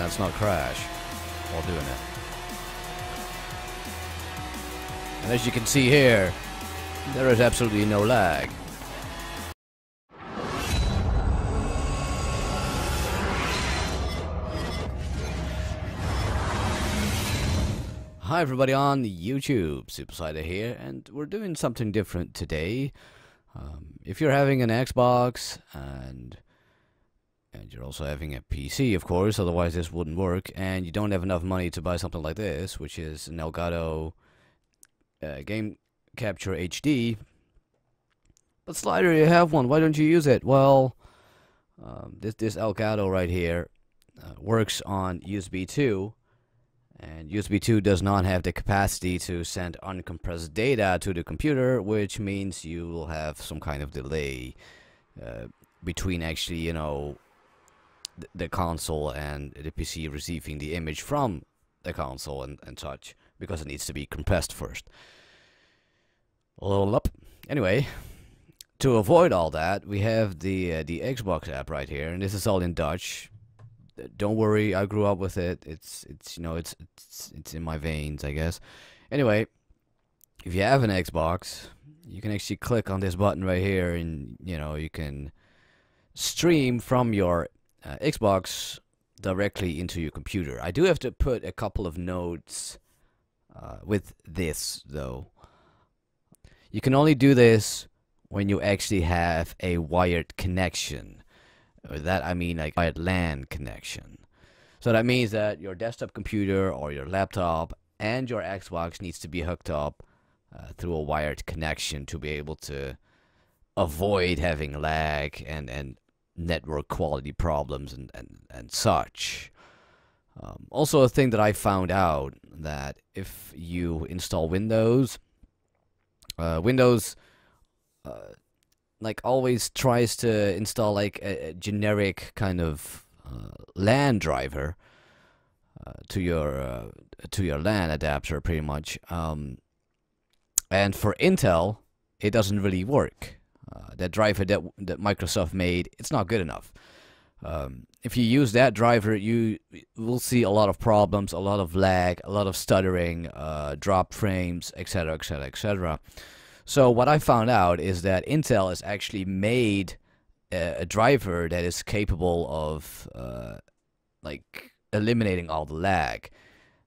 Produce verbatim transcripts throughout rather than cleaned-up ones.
that's not crash while doing it. And as you can see here, there is absolutely no lag. Hi everybody on YouTube, SuperSlider here, and we're doing something different today. Um, if you're having an Xbox and and you're also having a P C, of course, otherwise this wouldn't work, and you don't have enough money to buy something like this, which is an Elgato uh, Game Capture H D. But Slider, you have one. Why don't you use it? Well, um, this this Elgato right here uh, works on U S B two. And U S B two does not have the capacity to send uncompressed data to the computer, which means you will have some kind of delay uh, between actually, you know, th the console and the P C receiving the image from the console and, and such, because it needs to be compressed first. A little up. Anyway, to avoid all that, we have the uh, the Xbox app right here, and this is all in Dutch. Don't worry, I grew up with it. It's it's you know it's it's it's in my veins, I guess. Anyway, if you have an Xbox, you can actually click on this button right here, and you know you can stream from your uh, Xbox directly into your computer. I do have to put a couple of notes uh, with this though. You can only do this when you actually have a wired connection. With that I mean like a LAN connection. So that means that your desktop computer or your laptop and your Xbox needs to be hooked up uh, through a wired connection to be able to avoid having lag and, and network quality problems and, and, and such. Um, also a thing that I found out that if you install Windows, uh, Windows uh, like always tries to install like a, a generic kind of uh, LAN driver uh, to your uh, to your LAN adapter, pretty much. Um, and for Intel, it doesn't really work. Uh, that driver that that Microsoft made, it's not good enough. Um, if you use that driver, you will see a lot of problems, a lot of lag, a lot of stuttering, uh, drop frames, et cetera, et cetera, et cetera. So what I found out is that Intel has actually made a, a driver that is capable of uh, like eliminating all the lag.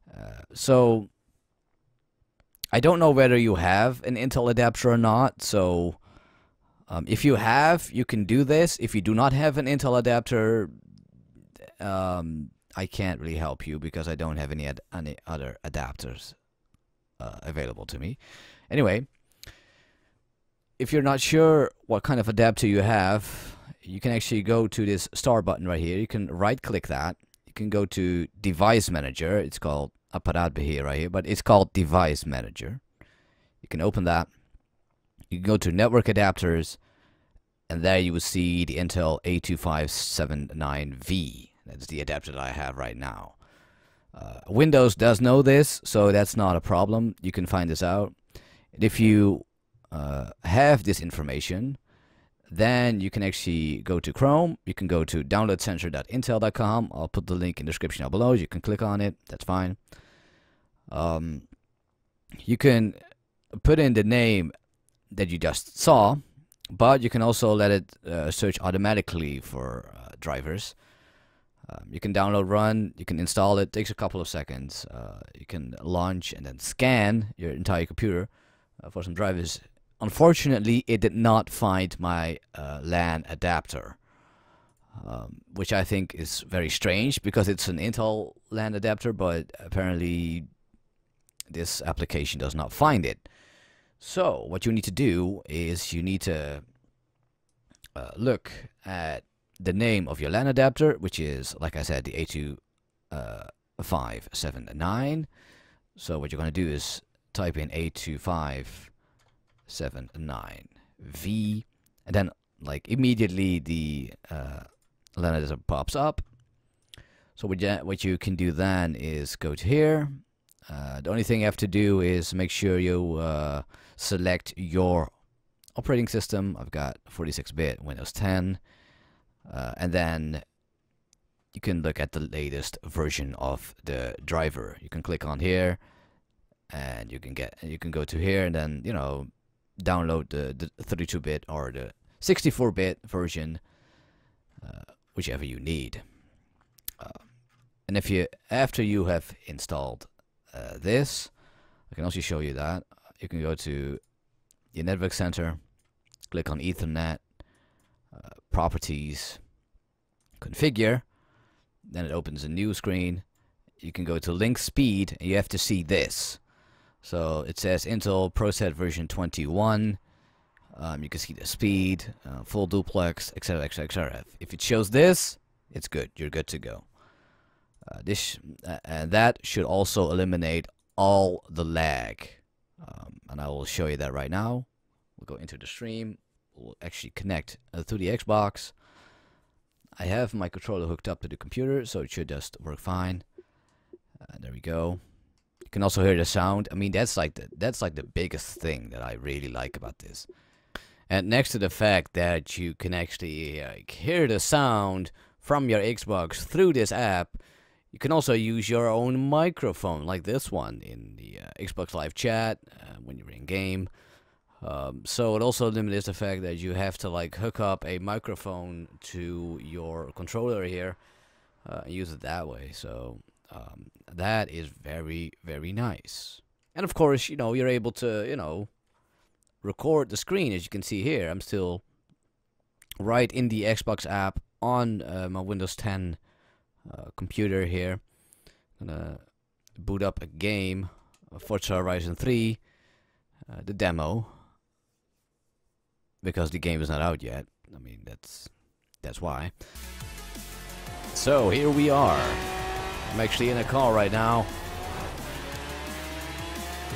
Uh, so I don't know whether you have an Intel adapter or not. So um, if you have, you can do this. If you do not have an Intel adapter, um, I can't really help you because I don't have any, ad any other adapters uh, available to me. Anyway. If you're not sure what kind of adapter you have, you can actually go to this star button right here. You can right-click that. You can go to Device Manager. It's called Apparaatbeheer right here, but it's called Device Manager. You can open that. You can go to Network Adapters, and there you will see the Intel A two five seven nine V. That's the adapter that I have right now. Uh, Windows does know this, so that's not a problem. You can find this out. And if you Uh, have this information, then you can actually go to Chrome. You can go to download center dot intel dot com. I'll put the link in the description down below. You can click on it. That's fine. Um, you can put in the name that you just saw, but you can also let it uh, search automatically for uh, drivers. Um, you can download, run, you can install it. It takes a couple of seconds. Uh, you can launch and then scan your entire computer uh, for some drivers. Unfortunately, it did not find my uh, LAN adapter, um, which I think is very strange because it's an Intel LAN adapter, but apparently this application does not find it. So what you need to do is you need to uh, look at the name of your LAN adapter, which is, like I said, the A two five seven nine. So what you're going to do is type in A two five seven nine V, and then like immediately the uh, LAN adapter pops up. So what you, what you can do then is go to here. Uh, the only thing you have to do is make sure you uh, select your operating system. I've got forty-six bit Windows ten, uh, and then you can look at the latest version of the driver. You can click on here and you can get you can go to here and then, you know, download the thirty-two bit or the sixty-four bit version, uh, whichever you need. Uh, and if you after you have installed uh, this, I can also show you that you can go to your network center, click on Ethernet, uh, properties, configure. Then it opens a new screen. You can go to link speed and you have to see this. So it says Intel ProSet version twenty-one. Um, you can see the speed, uh, full duplex, etc, etc, et cetera. If it shows this, it's good. You're good to go. Uh, this uh, and that should also eliminate all the lag. Um, and I will show you that right now. We'll go into the stream. We'll actually connect uh, through the Xbox. I have my controller hooked up to the computer, so it should just work fine. Uh, there we go. You can also hear the sound. I mean, that's like the, that's like the biggest thing that I really like about this. And next to the fact that you can actually uh, hear the sound from your Xbox through this app, you can also use your own microphone, like this one in the uh, Xbox Live Chat uh, when you're in game. Um, so it also limits the fact that you have to like hook up a microphone to your controller here uh, and use it that way. So um, that is very, very nice. And of course, you know, you're able to, you know, record the screen. As you can see here, I'm still right in the Xbox app on uh, my Windows ten uh, computer here. I'm gonna boot up a game, Forza Horizon three, uh, the demo. Because the game is not out yet. I mean, that's that's why. So here we are. I'm actually in a car right now.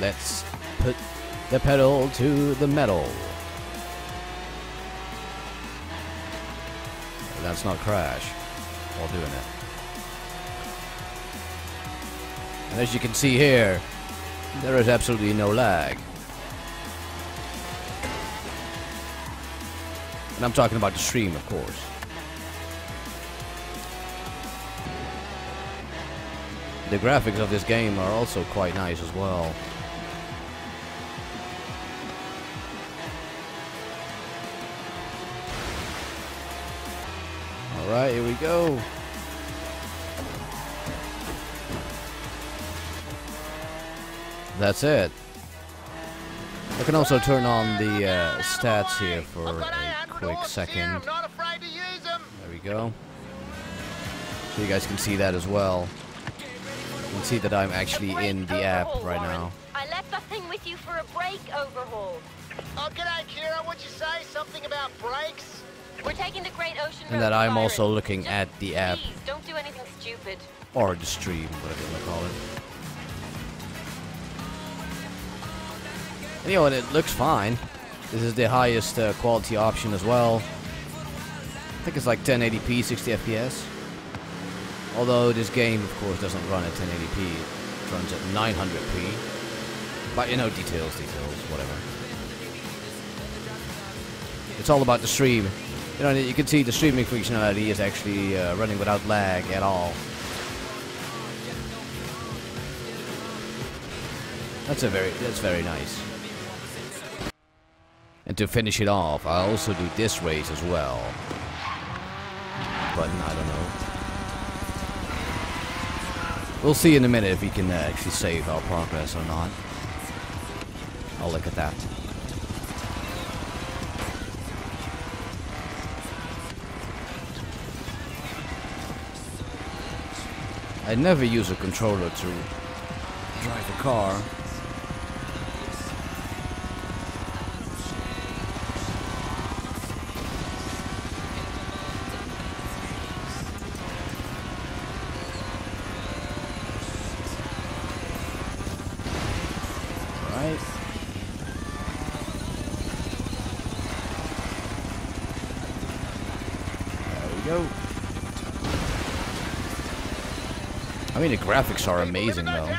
Let's put the pedal to the metal. Let's not crash while doing it. And as you can see here, there is absolutely no lag. And I'm talking about the stream, of course. The graphics of this game are also quite nice as well. Alright, here we go. That's it. I can also turn on the uh, stats here for a quick second. There we go. So you guys can see that as well. You can see that I'm actually in the app right now. I left the thing with you for a brake overhaul. Oh, g'day, Kira. What'd you say? Something about brakes? We're taking the Great Ocean. And that I'm also looking at the app. Don't do anything stupid. Or the stream, whatever you want to call it. You know, and it looks fine. This is the highest uh, quality option as well. I think it's like ten eighty p, sixty F P S. Although this game, of course, doesn't run at ten eighty p. It runs at nine hundred p. But, you know, details, details, whatever. It's all about the stream. You know, you can see the streaming functionality is actually uh, running without lag at all. That's a very, that's very nice. And to finish it off, I also do this race as well. But I don't know. We'll see in a minute if we can uh, actually save our progress or not. I'll look at that. I never use a controller to drive the car. I mean, the graphics are amazing, though.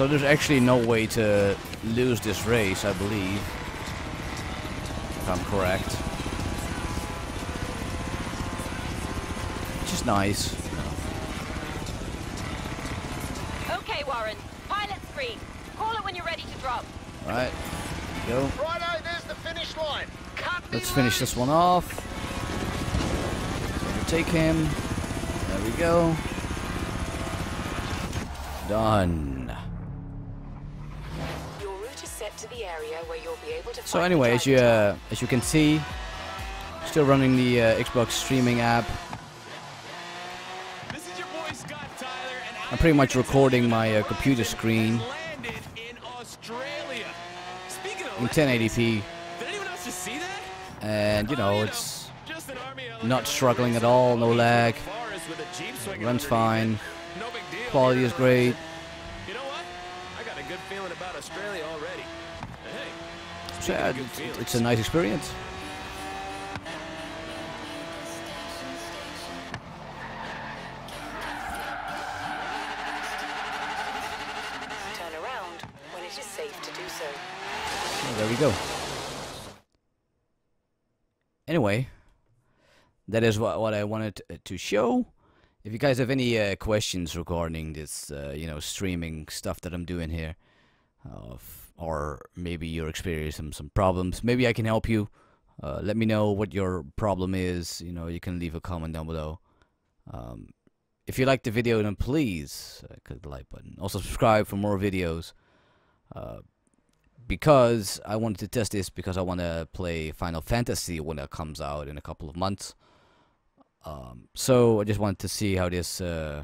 So there's actually no way to lose this race, I believe, if I'm correct. Which is nice. Okay, Warren. Pilot's free. Call it when you're ready to drop. Alright. Go. Righto, there's the finish line. Let's finish this one off. Take him. There we go. Done. Your route is set to the area where you'll be able to. So anyway, as you uh, as you can see, still running the uh, Xbox streaming app. This is your boy, Scott Tyler, and I'm pretty much recording my uh, computer screen in ten eighty p. And you know, it's not struggling at all, no lag, runs fine, quality is great. So yeah, it's a nice experience. Turn around when it is safe to do so. Oh, there we go. Anyway, that is what, what I wanted to show. If you guys have any uh, questions regarding this, uh, you know, streaming stuff that I'm doing here, uh, or maybe you're experiencing some problems, maybe I can help you. Uh, let me know what your problem is. You know, you can leave a comment down below. Um, if you liked the video, then please uh, click the like button. Also, subscribe for more videos. Uh, Because I wanted to test this, because I want to play Final Fantasy when it comes out in a couple of months. Um, so I just wanted to see how this uh,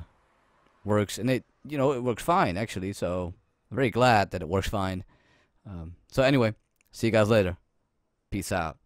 works, and it, you know, it works fine actually. So I'm very glad that it works fine. Um, so anyway, see you guys later. Peace out.